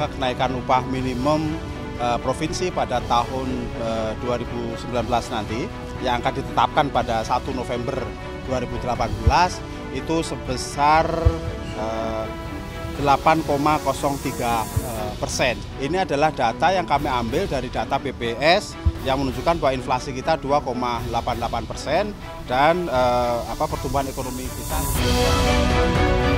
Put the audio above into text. maka kenaikan upah minimum provinsi pada tahun 2019 nanti yang akan ditetapkan pada 1 November 2018 itu sebesar 8,03%. Ini adalah data yang kami ambil dari data BPS yang menunjukkan bahwa inflasi kita 2,88% dan pertumbuhan ekonomi kita.